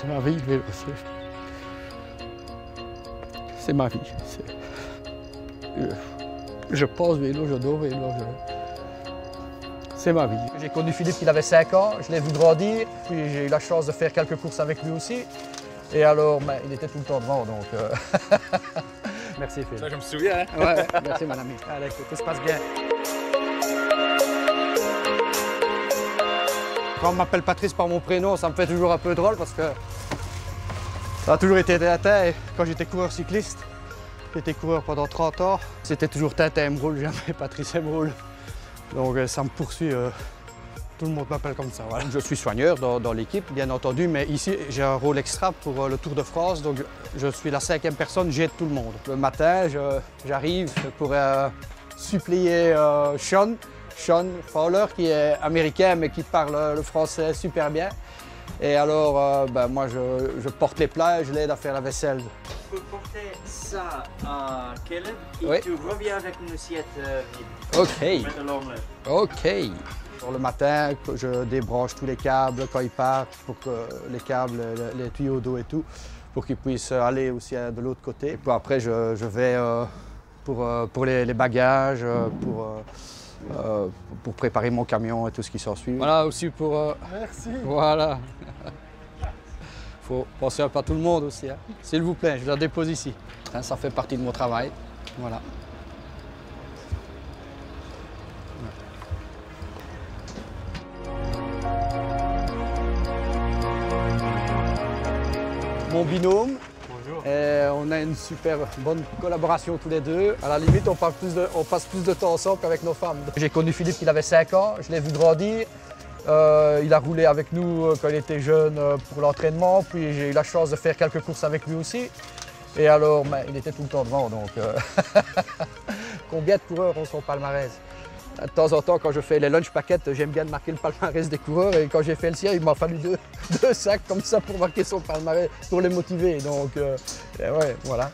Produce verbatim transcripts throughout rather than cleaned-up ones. c'est ma vie, le vélo. C'est ma vie. Je pose vélo, je dors vélo. Je... C'est ma vie. J'ai connu Philippe, il avait cinq ans, je l'ai vu grandir, puis j'ai eu la chance de faire quelques courses avec lui aussi. Et alors, ben, il était tout le temps devant, donc... Euh... Merci Philippe. Ça, je me souviens, hein? Ouais, merci mon ami. Allez, tout se passe bien. Quand on m'appelle Patrice par mon prénom, ça me fait toujours un peu drôle parce que... Ça a toujours été Tintin, et quand j'étais coureur cycliste, j'étais coureur pendant trente ans, c'était toujours Tintin Emerald, jamais Patrice Emerald. Donc ça me poursuit, euh, tout le monde m'appelle comme ça. Voilà. Je suis soigneur dans, dans l'équipe, bien entendu, mais ici j'ai un rôle extra pour euh, le Tour de France, donc je suis la cinquième personne, j'aide tout le monde. Le matin, j'arrive pour euh, suppléer euh, Sean, Sean Fowler, qui est américain mais qui parle le français super bien. Et alors, euh, ben, moi je, je porte les plats et je l'aide à faire la vaisselle. Tu peux porter ça à Kellen et oui. Tu reviens avec une assiette vide. OK. OK. Pour le matin, je débranche tous les câbles quand ils partent, pour que les câbles, les tuyaux d'eau et tout, pour qu'ils puissent aller aussi de l'autre côté. Et puis après, je, je vais euh, pour, euh, pour les, les bagages, pour... Euh, Euh, pour préparer mon camion et tout ce qui s'en suit. Voilà, aussi pour... Euh... Merci. Voilà. Faut penser à pas tout le monde aussi. Hein. S'il vous plaît, je la dépose ici. Hein, ça fait partie de mon travail. Voilà. Mon binôme. Et on a une super bonne collaboration tous les deux. À la limite, on, parle plus de, on passe plus de temps ensemble qu'avec nos femmes. J'ai connu Philippe, il avait cinq ans, je l'ai vu grandir. Euh, il a roulé avec nous quand il était jeune pour l'entraînement, puis j'ai eu la chance de faire quelques courses avec lui aussi. Et alors, ben, il était tout le temps devant, donc... Euh... Combien de coureurs ont son palmarès? De temps en temps, quand je fais les lunch paquettes, j'aime bien marquer le palmarès des coureurs. Et quand j'ai fait le sien, il m'a fallu deux, deux sacs comme ça pour marquer son palmarès, pour les motiver. Donc, euh, ouais, voilà.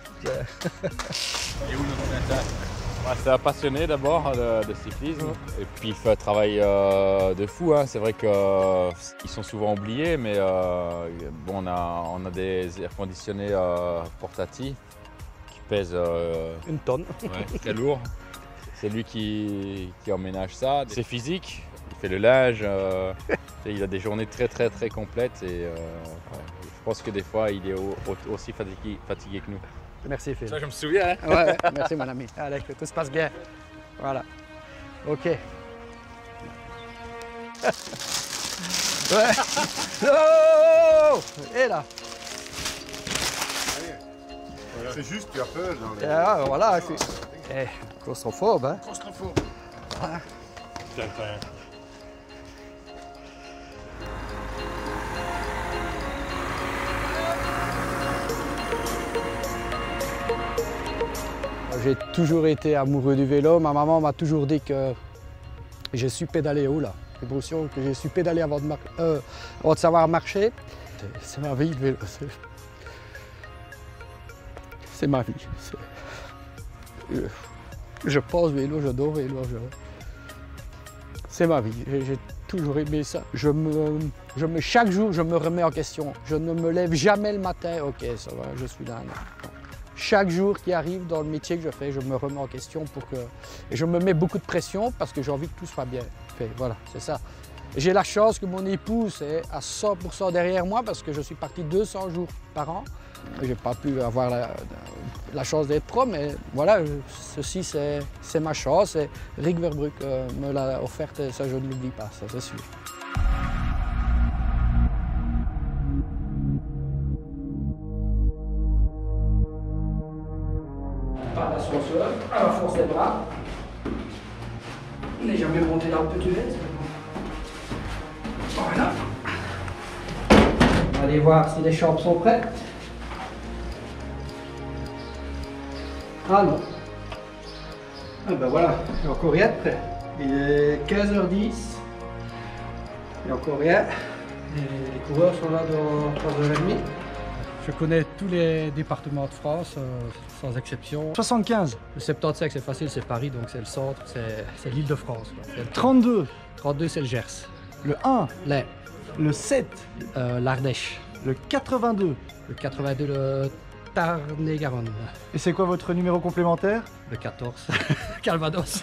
C'est un passionné d'abord de, de cyclisme. Et puis, il fait un travail euh, de fou. Hein. C'est vrai qu'ils euh, sont souvent oubliés, mais euh, bon, on, a, on a des air conditionnés euh, portatifs qui pèsent... Euh, Une tonne. Ouais, très lourd. C'est lui qui, qui emménage ça. C'est physique, il fait le linge, euh, il a des journées très très très complètes et euh, ouais, je pense que des fois il est au, au, aussi fatigué, fatigué que nous. Merci Phil. Ça je me souviens. Hein. Ouais, merci mon ami. Allez, que tout se passe bien. Voilà. OK. Ouais. Oh et là. C'est juste tu as peur dans les... Ah, voilà. Eh, claustrophobe, hein? Claustrophobe. Ah. J'ai toujours été amoureux du vélo. Ma maman m'a toujours dit que j'ai su pédaler haut, là. J'ai l'impression que j'ai su pédaler avant de, mar... euh, avant de savoir marcher. C'est ma vie, le vélo. C'est ma vie. Je pose vélo, je dors vélo, je... c'est ma vie, j'ai toujours aimé ça. Je me, je me, chaque jour, je me remets en question. Je ne me lève jamais le matin, OK, ça va, je suis dingue. Chaque jour qui arrive dans le métier que je fais, je me remets en question pour que... Et je me mets beaucoup de pression parce que j'ai envie que tout soit bien fait, voilà, c'est ça. J'ai la chance que mon épouse est à cent pour cent derrière moi parce que je suis parti deux cents jours par an. J'ai pas pu avoir la, la chance d'être pro, mais voilà, ceci c'est ma chance et Rick Verbruck me l'a offerte et ça je ne l'oublie pas, ça c'est sûr. Pas d'ascenseur, à la force des bras. On n'est jamais monté dans le petit veste. Voilà. On va aller voir si les chambres sont prêtes. Ah non. Ah ben voilà, il n'y a encore rien de prêt. Il est quinze heures dix. Il n'y a encore rien. Les, les coureurs sont là dans trois heures trente. Je connais tous les départements de France, euh, sans exception. soixante-quinze. Le soixante-quinze, c'est facile, c'est Paris, donc c'est le centre, c'est l'île de France. Le trente-deux. trente-deux, c'est le Gers. Le un. L'Ain. Le sept. Euh, L'Ardèche. Le quatre-vingt-deux. Le quatre-vingt-deux, le Tarn-et-Garonne. Et c'est quoi votre numéro complémentaire? Le quatorze. Calvados.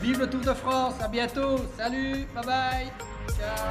Vive le Tour de France, à bientôt. Salut, bye bye. Ciao.